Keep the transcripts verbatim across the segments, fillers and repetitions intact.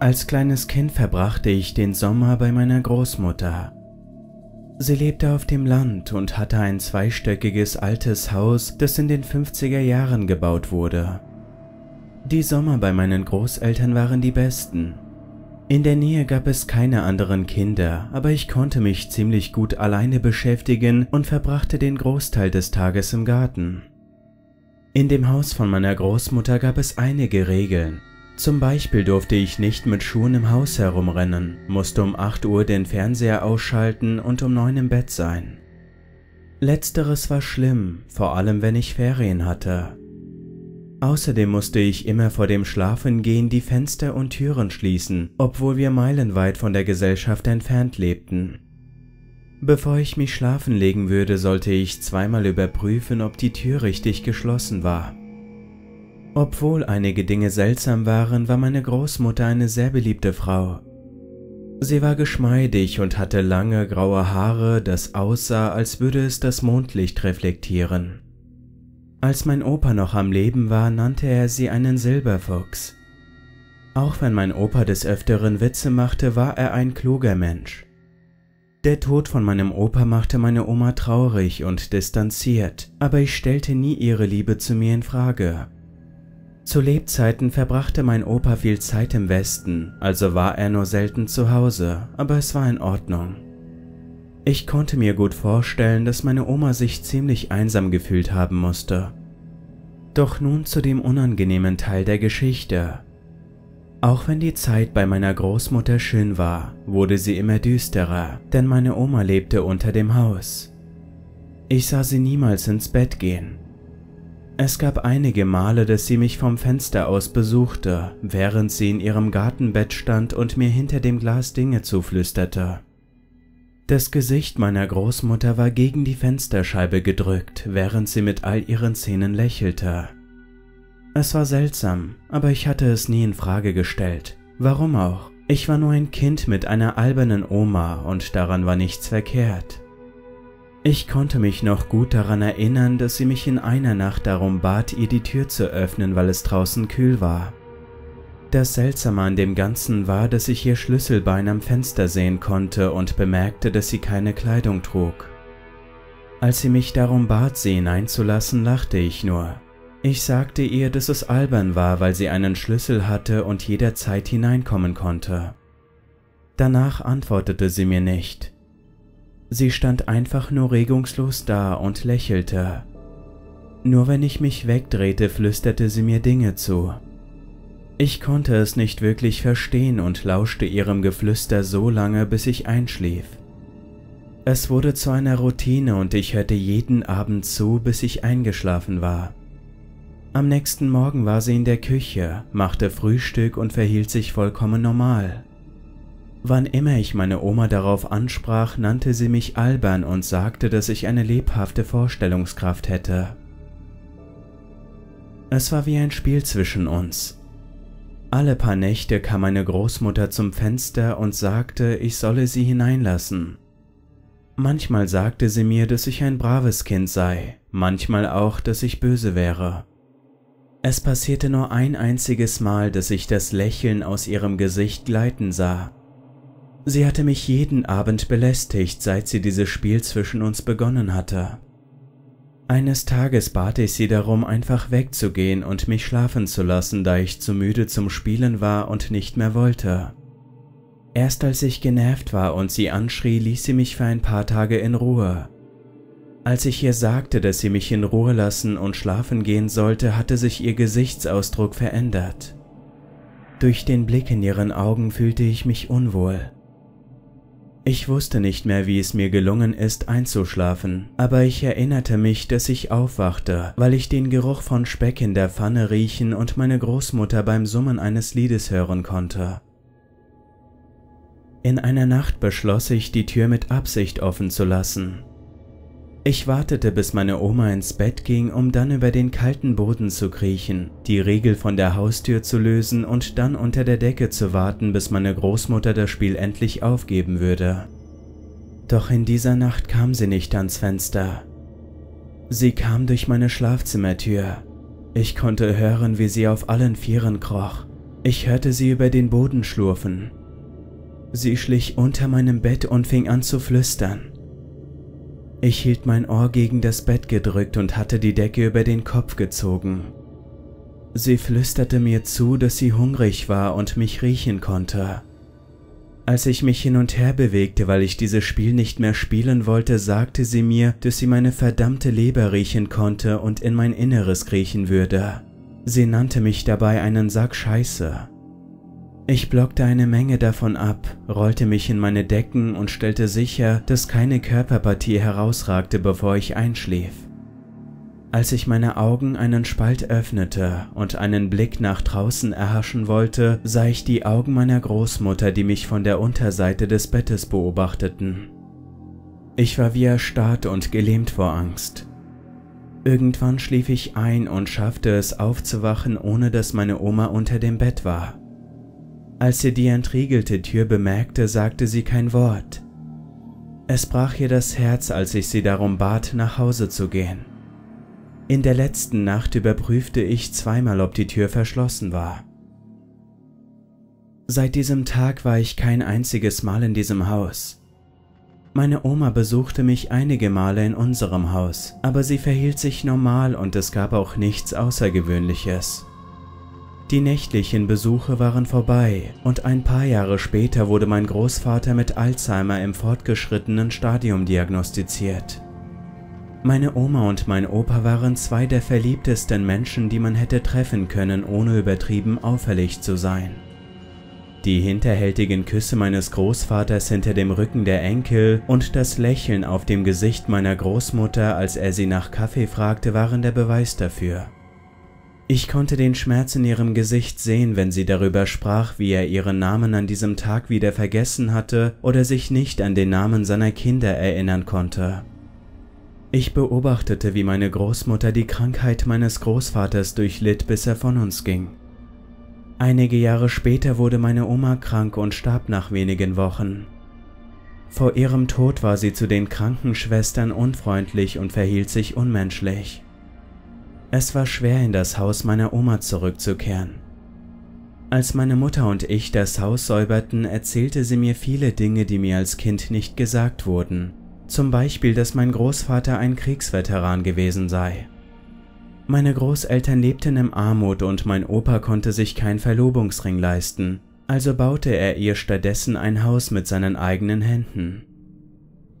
Als kleines Kind verbrachte ich den Sommer bei meiner Großmutter. Sie lebte auf dem Land und hatte ein zweistöckiges altes Haus, das in den fünfziger Jahren gebaut wurde. Die Sommer bei meinen Großeltern waren die besten. In der Nähe gab es keine anderen Kinder, aber ich konnte mich ziemlich gut alleine beschäftigen und verbrachte den Großteil des Tages im Garten. In dem Haus von meiner Großmutter gab es einige Regeln. Zum Beispiel durfte ich nicht mit Schuhen im Haus herumrennen, musste um acht Uhr den Fernseher ausschalten und um neun im Bett sein. Letzteres war schlimm, vor allem wenn ich Ferien hatte. Außerdem musste ich immer vor dem Schlafengehen die Fenster und Türen schließen, obwohl wir meilenweit von der Gesellschaft entfernt lebten. Bevor ich mich schlafen legen würde, sollte ich zweimal überprüfen, ob die Tür richtig geschlossen war. Obwohl einige Dinge seltsam waren, war meine Großmutter eine sehr beliebte Frau. Sie war geschmeidig und hatte lange graue Haare, das aussah, als würde es das Mondlicht reflektieren. Als mein Opa noch am Leben war, nannte er sie einen Silberfuchs. Auch wenn mein Opa des Öfteren Witze machte, war er ein kluger Mensch. Der Tod von meinem Opa machte meine Oma traurig und distanziert, aber ich stellte nie ihre Liebe zu mir in Frage. Zu Lebzeiten verbrachte mein Opa viel Zeit im Westen, also war er nur selten zu Hause, aber es war in Ordnung. Ich konnte mir gut vorstellen, dass meine Oma sich ziemlich einsam gefühlt haben musste. Doch nun zu dem unangenehmen Teil der Geschichte. Auch wenn die Zeit bei meiner Großmutter schön war, wurde sie immer düsterer, denn meine Oma lebte unter dem Haus. Ich sah sie niemals ins Bett gehen. Es gab einige Male, dass sie mich vom Fenster aus besuchte, während sie in ihrem Gartenbett stand und mir hinter dem Glas Dinge zuflüsterte. Das Gesicht meiner Großmutter war gegen die Fensterscheibe gedrückt, während sie mit all ihren Zähnen lächelte. Es war seltsam, aber ich hatte es nie in Frage gestellt. Warum auch? Ich war nur ein Kind mit einer albernen Oma und daran war nichts verkehrt. Ich konnte mich noch gut daran erinnern, dass sie mich in einer Nacht darum bat, ihr die Tür zu öffnen, weil es draußen kühl war. Das Seltsame an dem Ganzen war, dass ich ihr Schlüsselbein am Fenster sehen konnte und bemerkte, dass sie keine Kleidung trug. Als sie mich darum bat, sie hineinzulassen, lachte ich nur. Ich sagte ihr, dass es albern war, weil sie einen Schlüssel hatte und jederzeit hineinkommen konnte. Danach antwortete sie mir nicht. Sie stand einfach nur regungslos da und lächelte. Nur wenn ich mich wegdrehte, flüsterte sie mir Dinge zu. Ich konnte es nicht wirklich verstehen und lauschte ihrem Geflüster so lange, bis ich einschlief. Es wurde zu einer Routine und ich hörte jeden Abend zu, bis ich eingeschlafen war. Am nächsten Morgen war sie in der Küche, machte Frühstück und verhielt sich vollkommen normal. Wann immer ich meine Oma darauf ansprach, nannte sie mich albern und sagte, dass ich eine lebhafte Vorstellungskraft hätte. Es war wie ein Spiel zwischen uns. Alle paar Nächte kam meine Großmutter zum Fenster und sagte, ich solle sie hineinlassen. Manchmal sagte sie mir, dass ich ein braves Kind sei, manchmal auch, dass ich böse wäre. Es passierte nur ein einziges Mal, dass ich das Lächeln aus ihrem Gesicht gleiten sah. Sie hatte mich jeden Abend belästigt, seit sie dieses Spiel zwischen uns begonnen hatte. Eines Tages bat ich sie darum, einfach wegzugehen und mich schlafen zu lassen, da ich zu müde zum Spielen war und nicht mehr wollte. Erst als ich genervt war und sie anschrie, ließ sie mich für ein paar Tage in Ruhe. Als ich ihr sagte, dass sie mich in Ruhe lassen und schlafen gehen sollte, hatte sich ihr Gesichtsausdruck verändert. Durch den Blick in ihren Augen fühlte ich mich unwohl. Ich wusste nicht mehr, wie es mir gelungen ist, einzuschlafen, aber ich erinnerte mich, dass ich aufwachte, weil ich den Geruch von Speck in der Pfanne riechen und meine Großmutter beim Summen eines Liedes hören konnte. In einer Nacht beschloss ich, die Tür mit Absicht offen zu lassen. Ich wartete, bis meine Oma ins Bett ging, um dann über den kalten Boden zu kriechen, die Riegel von der Haustür zu lösen und dann unter der Decke zu warten, bis meine Großmutter das Spiel endlich aufgeben würde. Doch in dieser Nacht kam sie nicht ans Fenster. Sie kam durch meine Schlafzimmertür. Ich konnte hören, wie sie auf allen Vieren kroch. Ich hörte sie über den Boden schlurfen. Sie schlich unter meinem Bett und fing an zu flüstern. Ich hielt mein Ohr gegen das Bett gedrückt und hatte die Decke über den Kopf gezogen. Sie flüsterte mir zu, dass sie hungrig war und mich riechen konnte. Als ich mich hin und her bewegte, weil ich dieses Spiel nicht mehr spielen wollte, sagte sie mir, dass sie meine verdammte Leber riechen konnte und in mein Inneres kriechen würde. Sie nannte mich dabei einen Sack Scheiße. Ich blockte eine Menge davon ab, rollte mich in meine Decken und stellte sicher, dass keine Körperpartie herausragte, bevor ich einschlief. Als ich meine Augen einen Spalt öffnete und einen Blick nach draußen erhaschen wollte, sah ich die Augen meiner Großmutter, die mich von der Unterseite des Bettes beobachteten. Ich war wie erstarrt und gelähmt vor Angst. Irgendwann schlief ich ein und schaffte es aufzuwachen, ohne dass meine Oma unter dem Bett war. Als sie die entriegelte Tür bemerkte, sagte sie kein Wort. Es brach ihr das Herz, als ich sie darum bat, nach Hause zu gehen. In der letzten Nacht überprüfte ich zweimal, ob die Tür verschlossen war. Seit diesem Tag war ich kein einziges Mal in diesem Haus. Meine Oma besuchte mich einige Male in unserem Haus, aber sie verhielt sich normal und es gab auch nichts Außergewöhnliches. Die nächtlichen Besuche waren vorbei und ein paar Jahre später wurde mein Großvater mit Alzheimer im fortgeschrittenen Stadium diagnostiziert. Meine Oma und mein Opa waren zwei der verliebtesten Menschen, die man hätte treffen können, ohne übertrieben auffällig zu sein. Die hinterhältigen Küsse meines Großvaters hinter dem Rücken der Enkel und das Lächeln auf dem Gesicht meiner Großmutter, als er sie nach Kaffee fragte, waren der Beweis dafür. Ich konnte den Schmerz in ihrem Gesicht sehen, wenn sie darüber sprach, wie er ihren Namen an diesem Tag wieder vergessen hatte oder sich nicht an den Namen seiner Kinder erinnern konnte. Ich beobachtete, wie meine Großmutter die Krankheit meines Großvaters durchlitt, bis er von uns ging. Einige Jahre später wurde meine Oma krank und starb nach wenigen Wochen. Vor ihrem Tod war sie zu den Krankenschwestern unfreundlich und verhielt sich unmenschlich. Es war schwer, in das Haus meiner Oma zurückzukehren. Als meine Mutter und ich das Haus säuberten, erzählte sie mir viele Dinge, die mir als Kind nicht gesagt wurden. Zum Beispiel, dass mein Großvater ein Kriegsveteran gewesen sei. Meine Großeltern lebten in Armut und mein Opa konnte sich keinen Verlobungsring leisten, also baute er ihr stattdessen ein Haus mit seinen eigenen Händen.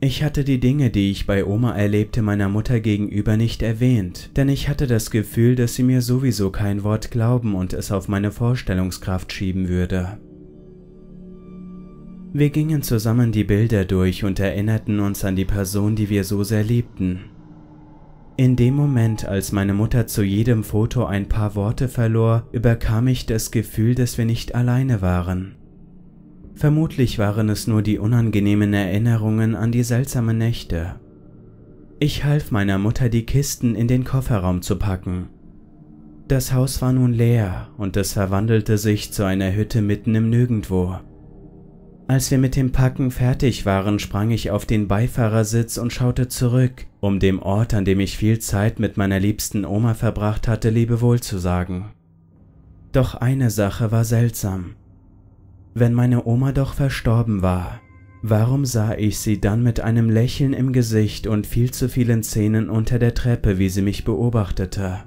Ich hatte die Dinge, die ich bei Oma erlebte, meiner Mutter gegenüber nicht erwähnt, denn ich hatte das Gefühl, dass sie mir sowieso kein Wort glauben und es auf meine Vorstellungskraft schieben würde. Wir gingen zusammen die Bilder durch und erinnerten uns an die Person, die wir so sehr liebten. In dem Moment, als meine Mutter zu jedem Foto ein paar Worte verlor, überkam mich das Gefühl, dass wir nicht alleine waren. Vermutlich waren es nur die unangenehmen Erinnerungen an die seltsamen Nächte. Ich half meiner Mutter, die Kisten in den Kofferraum zu packen. Das Haus war nun leer und es verwandelte sich zu einer Hütte mitten im Nirgendwo. Als wir mit dem Packen fertig waren, sprang ich auf den Beifahrersitz und schaute zurück, um dem Ort, an dem ich viel Zeit mit meiner liebsten Oma verbracht hatte, Lebewohl zu sagen. Doch eine Sache war seltsam. Wenn meine Oma doch verstorben war, warum sah ich sie dann mit einem Lächeln im Gesicht und viel zu vielen Zähnen unter der Treppe, wie sie mich beobachtete?